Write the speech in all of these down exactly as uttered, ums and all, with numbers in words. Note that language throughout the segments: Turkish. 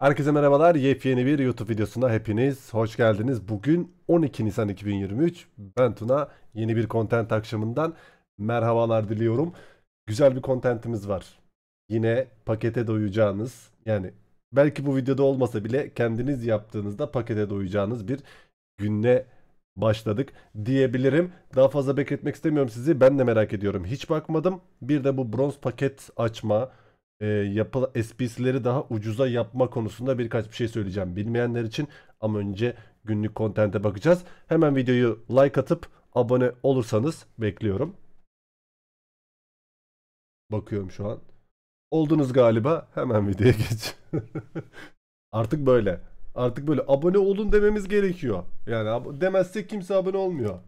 Herkese merhabalar. Yepyeni bir YouTube videosuna hepiniz hoş geldiniz. Bugün on iki Nisan iki bin yirmi üç. Ben Tuna. Yeni bir content akşamından merhabalar diliyorum. Güzel bir contentimiz var. Yine pakete doyacağınız, yani belki bu videoda olmasa bile kendiniz yaptığınızda pakete doyacağınız bir günle başladık diyebilirim. Daha fazla bekletmek istemiyorum sizi. Ben de merak ediyorum. Hiç bakmadım. Bir de bu bronz paket açma, E, yapı S P C'leri daha ucuza yapma konusunda birkaç bir şey söyleyeceğim bilmeyenler için, ama önce günlük kontente bakacağız. Hemen videoyu like atıp abone olursanız bekliyorum. Bakıyorum şu an. Oldunuz galiba. Hemen videoya geç. Artık böyle. Artık böyle abone olun dememiz gerekiyor. Yani demezsek kimse abone olmuyor.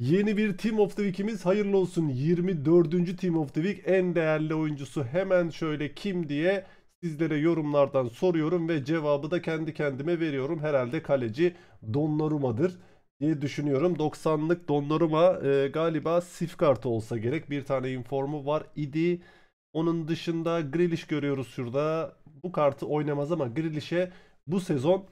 Yeni bir Team of the Week'imiz hayırlı olsun. yirmi dördüncü Team of the Week en değerli oyuncusu hemen şöyle kim diye sizlere yorumlardan soruyorum ve cevabı da kendi kendime veriyorum. Herhalde kaleci Donnarumma'dır diye düşünüyorum. doksanlık Donnarumma e, galiba S I F kartı olsa gerek. Bir tane informu var idi. Onun dışında Grealish görüyoruz şurada. Bu kartı oynamaz ama Grealish'e bu sezon,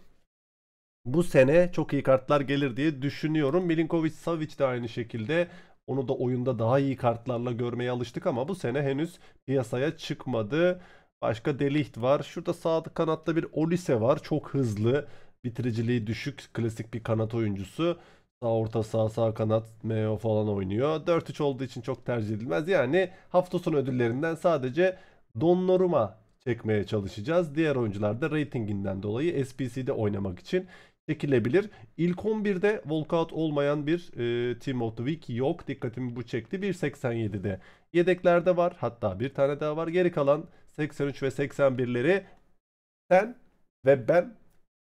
bu sene çok iyi kartlar gelir diye düşünüyorum. Milinkovic, Savic de aynı şekilde. Onu da oyunda daha iyi kartlarla görmeye alıştık ama bu sene henüz piyasaya çıkmadı. Başka Delicht var. Şurada sağ kanatta bir Olise var. Çok hızlı, bitiriciliği düşük, klasik bir kanat oyuncusu. Sağ orta, sağ sağ kanat, M O falan oynuyor. dört üç olduğu için çok tercih edilmez. Yani hafta sonu ödüllerinden sadece Donnarumma çekmeye çalışacağız. Diğer oyuncular da ratinginden dolayı S P C'de oynamak için çekilebilir. İlk on birde walkout olmayan bir e, Team of the Week yok. Dikkatimi bu çekti. bir seksen yedide yedeklerde var. Hatta bir tane daha var. Geri kalan seksen üç ve seksen birleri sen ve ben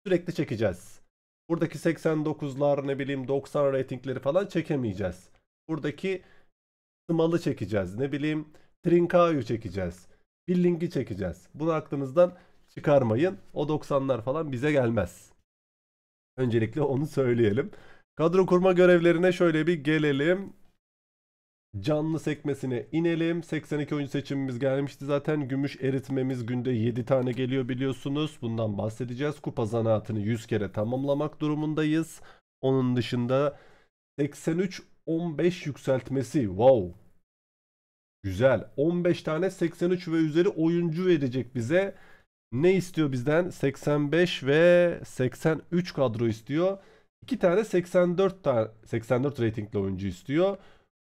sürekli çekeceğiz. Buradaki seksen dokuzlar, ne bileyim doksan ratingleri falan çekemeyeceğiz. Buradaki Sımalı çekeceğiz. Ne bileyim Trincao'yu çekeceğiz. Billing'i çekeceğiz. Bunu aklınızdan çıkarmayın. O doksanlar falan bize gelmez. Öncelikle onu söyleyelim. Kadro kurma görevlerine şöyle bir gelelim. Canlı sekmesine inelim. seksen iki oyuncu seçimimiz gelmişti zaten. Gümüş eritmemiz günde yedi tane geliyor biliyorsunuz. Bundan bahsedeceğiz. Kupa zanaatını yüz kere tamamlamak durumundayız. Onun dışında seksen üç on beş yükseltmesi. Wow. Güzel. on beş tane seksen üç ve üzeri oyuncu verecek bize. Ne istiyor bizden? seksen beş ve seksen üç kadro istiyor. iki tane seksen dört, ta seksen dört ratingli oyuncu istiyor.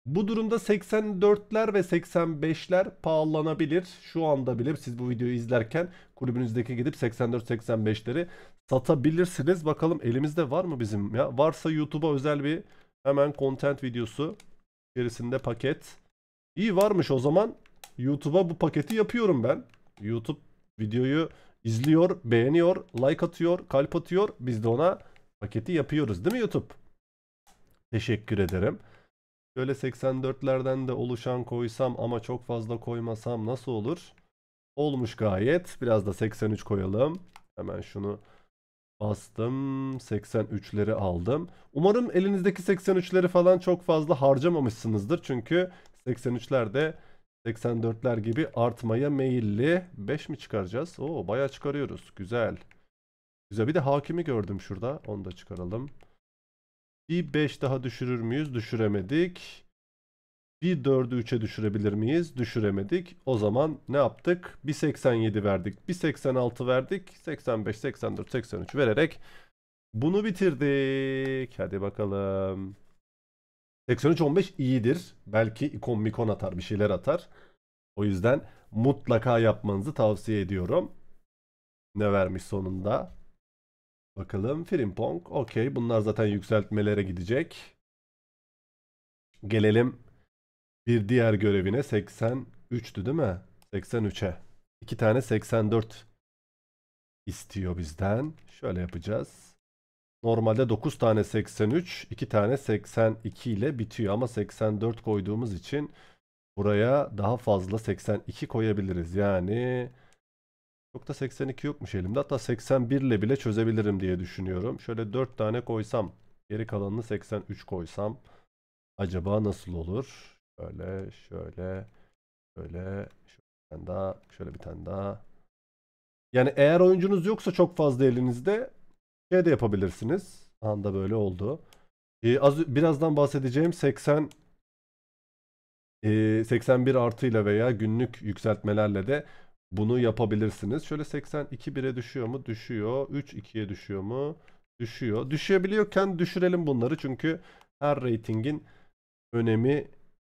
Bu durumda seksen dörtler ve seksen beşler pahalanabilir. Şu anda bile siz bu videoyu izlerken kulübünüzdeki gidip seksen dört seksen beşleri satabilirsiniz. Bakalım elimizde var mı bizim? Ya varsa YouTube'a özel bir hemen content videosu. İçerisinde paket. İyi varmış o zaman. YouTube'a bu paketi yapıyorum ben. YouTube videoyu izliyor, beğeniyor, like atıyor, kalp atıyor. Biz de ona paketi yapıyoruz değil mi YouTube? Teşekkür ederim. Şöyle seksen dörtlerden de oluşan koysam ama çok fazla koymasam nasıl olur? Olmuş gayet. Biraz da seksen üç koyalım. Hemen şunu bastım. seksen üçleri aldım. Umarım elinizdeki seksen üçleri falan çok fazla harcamamışsınızdır. Çünkü seksen üçler de seksen dörtler gibi artmaya meyilli. beş mi çıkaracağız? Oo, bayağı çıkarıyoruz. Güzel. Güzel. Bir de hakimi gördüm şurada. Onu da çıkaralım. Bir beş daha düşürür müyüz? Düşüremedik. Bir dördü üçe düşürebilir miyiz? Düşüremedik. O zaman ne yaptık? Bir seksen yedi verdik. Bir seksen altı verdik. seksen beş, seksen dört, seksen üç vererek bunu bitirdik. Hadi bakalım. seksen üç on beş iyidir. Belki ikon mikon atar, bir şeyler atar. O yüzden mutlaka yapmanızı tavsiye ediyorum. Ne vermiş sonunda? Bakalım Frimpong. Okey, bunlar zaten yükseltmelere gidecek. Gelelim bir diğer görevine. seksen üçtü değil mi? seksen üçe. İki tane seksen dört istiyor bizden. Şöyle yapacağız. Normalde dokuz tane seksen üç, iki tane seksen iki ile bitiyor ama seksen dört koyduğumuz için buraya daha fazla seksen iki koyabiliriz. Yani çok da seksen iki yokmuş elimde. Hatta seksen bir ile bile çözebilirim diye düşünüyorum. Şöyle dört tane koysam, geri kalanını seksen üç koysam acaba nasıl olur? Şöyle, şöyle, şöyle, şöyle bir tane daha, şöyle bir tane daha. Yani eğer oyuncunuz yoksa çok fazla elinizde şey de yapabilirsiniz. Anda böyle oldu. Ee, az, birazdan bahsedeceğim seksen, seksen bir artıyla veya günlük yükseltmelerle de bunu yapabilirsiniz. Şöyle seksen iki bire düşüyor mu? Düşüyor. üç ikiye düşüyor mu? Düşüyor. Düşebiliyorken düşürelim bunları. Çünkü her ratingin önemi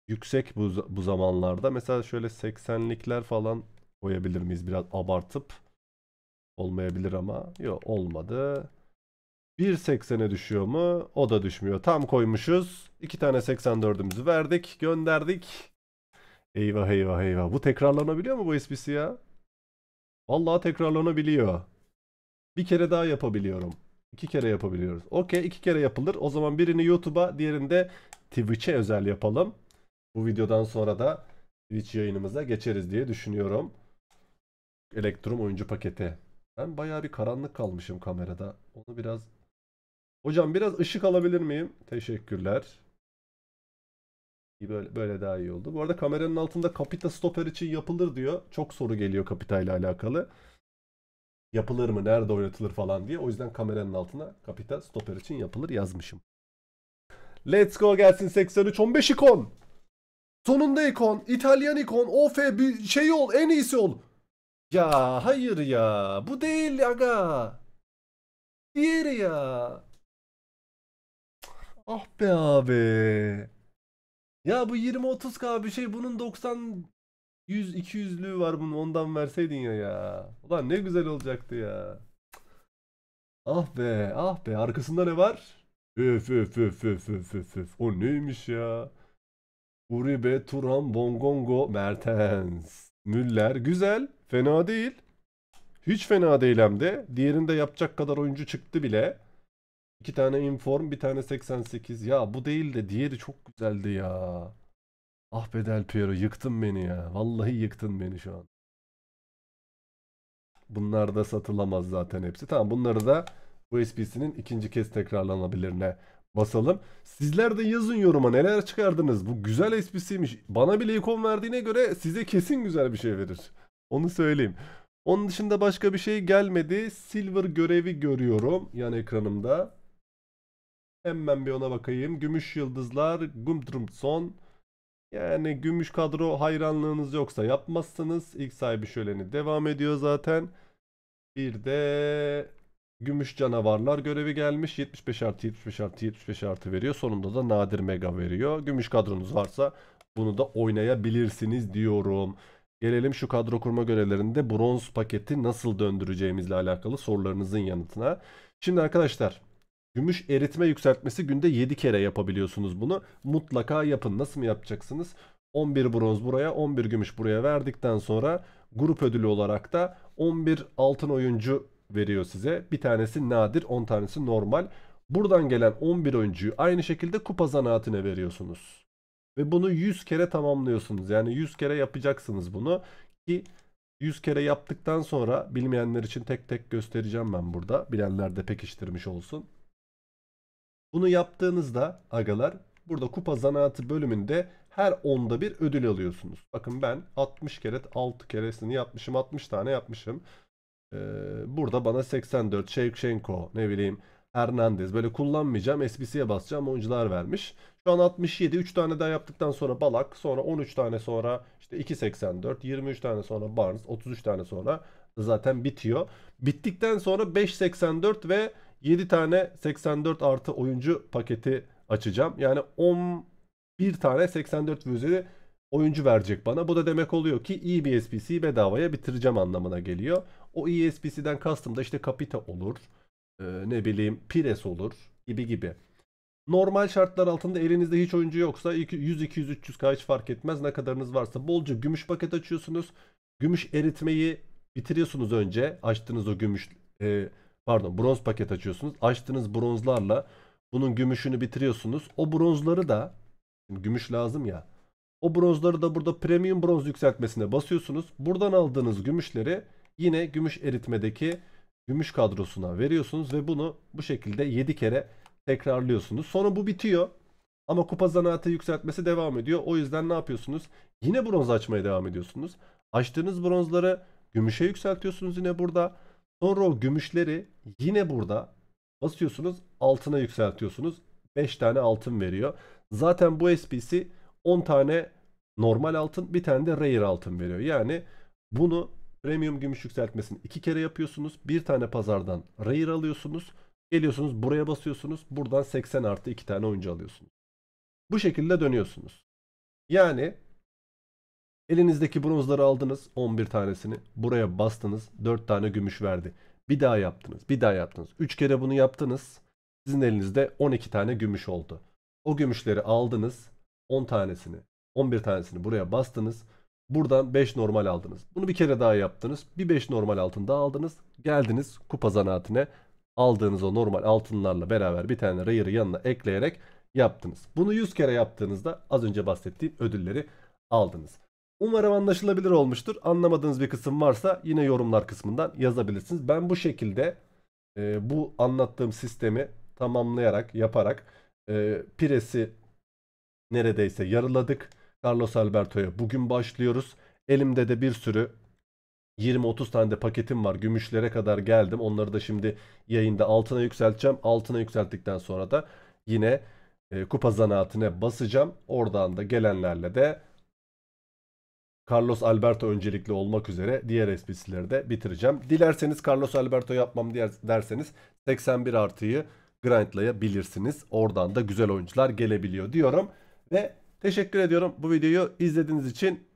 yüksek bu, bu zamanlarda. Mesela şöyle seksenlikler falan koyabilir miyiz? Biraz abartıp olmayabilir ama. Yok, olmadı. bir seksene düşüyor mu? O da düşmüyor. Tam koymuşuz. İki tane seksen dördümüzü verdik. Gönderdik. Eyvah eyvah eyvah. Bu tekrarlanabiliyor mu bu S B C ya? Vallahi tekrarlanabiliyor. Bir kere daha yapabiliyorum. İki kere yapabiliyoruz. Okey, iki kere yapılır. O zaman birini YouTube'a, diğerini de Twitch'e özel yapalım. Bu videodan sonra da Twitch yayınımıza geçeriz diye düşünüyorum. Elektrum oyuncu paketi. Ben bayağı bir karanlık kalmışım kamerada. Onu biraz... Hocam biraz ışık alabilir miyim? Teşekkürler. Böyle, böyle daha iyi oldu. Bu arada kameranın altında Kapita stoper için yapılır diyor. Çok soru geliyor Kapita ile alakalı. Yapılır mı? Nerede oynatılır falan diye. O yüzden kameranın altına Kapita stoper için yapılır yazmışım. Let's go gelsin seksen üç on beş ikon. Sonunda ikon. İtalyan ikon. O F bir şey ol. En iyisi ol. Ya hayır ya. Bu değil aga. Diğeri ya. Ah be abi. Ya bu yirmi otuz K bir şey, bunun doksan yüz iki yüzlüğü var, bunun ondan verseydin ya ya. Ulan ne güzel olacaktı ya. Ah be ah be, arkasında ne var? Öf öf öf öf öf öf öf. O neymiş ya? Uribe, Turan, Bongongo, Mertens, Müller, güzel, fena değil. Hiç fena değil hem de. Diğerinde yapacak kadar oyuncu çıktı bile. İki tane inform, bir tane seksen sekiz. Ya bu değil de diğeri çok güzeldi ya. Ah bedel Piero, yıktın beni ya. Vallahi yıktın beni şu an. Bunlar da satılamaz zaten hepsi. Tamam, bunları da bu S P C'nin ikinci kez tekrarlanabilirine basalım. Sizler de yazın yoruma, neler çıkardınız. Bu güzel S P C'ymiş. Bana bile ikon verdiğine göre size kesin güzel bir şey verir. Onu söyleyeyim. Onun dışında başka bir şey gelmedi. Silver görevi görüyorum yan ekranımda. Hemen bir ona bakayım. Gümüş yıldızlar, Gumdrumson. Yani gümüş kadro hayranlığınız yoksa yapmazsınız. İlk sahibi şöleni devam ediyor zaten. Bir de gümüş canavarlar görevi gelmiş. yetmiş beş artı yetmiş beş artı yetmiş beş artı veriyor. Sonunda da nadir mega veriyor. Gümüş kadronuz varsa bunu da oynayabilirsiniz diyorum. Gelelim şu kadro kurma görevlerinde bronz paketi nasıl döndüreceğimizle alakalı sorularınızın yanıtına. Şimdi arkadaşlar, gümüş eritme yükseltmesi günde yedi kere yapabiliyorsunuz bunu. Mutlaka yapın. Nasıl mı yapacaksınız? on bir bronz buraya, on bir gümüş buraya verdikten sonra grup ödülü olarak da on bir altın oyuncu veriyor size. Bir tanesi nadir, on tanesi normal. Buradan gelen on bir oyuncuyu aynı şekilde kupa zanaatine veriyorsunuz. Ve bunu yüz kere tamamlıyorsunuz. Yani yüz kere yapacaksınız bunu. Ki yüz kere yaptıktan sonra, bilmeyenler için tek tek göstereceğim ben burada. Bilenler de pekiştirmiş olsun. Bunu yaptığınızda agalar, burada kupa zanaatı bölümünde her onda bir ödül alıyorsunuz. Bakın ben altmış kere altı keresini yapmışım. altmış tane yapmışım. Ee, burada bana seksen dört Shevchenko, ne bileyim Hernández, böyle kullanmayacağım, S B C'ye basacağım oyuncular vermiş. Şu an altmış yedi, üç tane daha yaptıktan sonra Balak, sonra on üç tane, sonra işte iki seksen dört, yirmi üç tane sonra Barnes, otuz üç tane sonra zaten bitiyor. Bittikten sonra beş seksen dört ve yedi tane seksen dört artı oyuncu paketi açacağım. Yani on bir tane seksen dört ve üzeri oyuncu verecek bana. Bu da demek oluyor ki iyi bir S B C'yi bedavaya bitireceğim anlamına geliyor. O iyi S B C'den kastım da işte Kapita olur. Ee, ne bileyim Pires olur gibi gibi. Normal şartlar altında elinizde hiç oyuncu yoksa yüz iki yüz üç yüz K hiç fark etmez, ne kadarınız varsa bolca gümüş paket açıyorsunuz. Gümüş eritmeyi bitiriyorsunuz önce. Açtığınız o gümüş e, pardon bronz paket açıyorsunuz. Açtığınız bronzlarla bunun gümüşünü bitiriyorsunuz. O bronzları da, şimdi gümüş lazım ya. O bronzları da burada premium bronz yükseltmesine basıyorsunuz. Buradan aldığınız gümüşleri yine gümüş eritmedeki gümüş kadrosuna veriyorsunuz ve bunu bu şekilde yedi kere tekrarlıyorsunuz. Sonra bu bitiyor ama kupa zanaatı yükseltmesi devam ediyor. O yüzden ne yapıyorsunuz? Yine bronz açmaya devam ediyorsunuz. Açtığınız bronzları Gümüşe yükseltiyorsunuz yine burada. Sonra o gümüşleri yine burada basıyorsunuz. Altına yükseltiyorsunuz. beş tane altın veriyor. Zaten bu S P C on tane normal altın, bir tane de rare altın veriyor. Yani bunu premium gümüş yükseltmesini iki kere yapıyorsunuz. Bir tane pazardan rare alıyorsunuz. Geliyorsunuz buraya basıyorsunuz. Buradan seksen artı iki tane oyuncu alıyorsunuz. Bu şekilde dönüyorsunuz. Yani elinizdeki bronzları aldınız, on bir tanesini buraya bastınız, dört tane gümüş verdi. Bir daha yaptınız, bir daha yaptınız. üç kere bunu yaptınız. Sizin elinizde on iki tane gümüş oldu. O gümüşleri aldınız, on tanesini, on bir tanesini buraya bastınız. Buradan beş normal aldınız. Bunu bir kere daha yaptınız. Bir beş normal altın daha aldınız. Geldiniz kupa zanaatine. Aldığınız o normal altınlarla beraber bir tane rare'ı yanına ekleyerek yaptınız. Bunu yüz kere yaptığınızda az önce bahsettiğim ödülleri aldınız. Umarım anlaşılabilir olmuştur. Anlamadığınız bir kısım varsa yine yorumlar kısmından yazabilirsiniz. Ben bu şekilde e, bu anlattığım sistemi tamamlayarak, yaparak e, Pires'i neredeyse yarıladık. Carlos Alberto'ya bugün başlıyoruz. Elimde de bir sürü yirmi otuz tane de paketim var. Gümüşlere kadar geldim. Onları da şimdi yayında altına yükselteceğim. Altına yükselttikten sonra da yine e, kupa zanaatine basacağım. Oradan da gelenlerle de Carlos Alberto öncelikli olmak üzere diğer S P C'leri de bitireceğim. Dilerseniz Carlos Alberto yapmam derseniz seksen bir artıyı grindlayabilirsiniz. Oradan da güzel oyuncular gelebiliyor diyorum. Ve teşekkür ediyorum bu videoyu izlediğiniz için.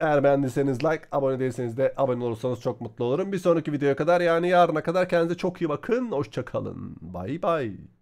Eğer beğendiyseniz like, abone değilseniz de abone olursanız çok mutlu olurum. Bir sonraki videoya kadar, yani yarına kadar kendinize çok iyi bakın. Hoşça kalın. Bay bay.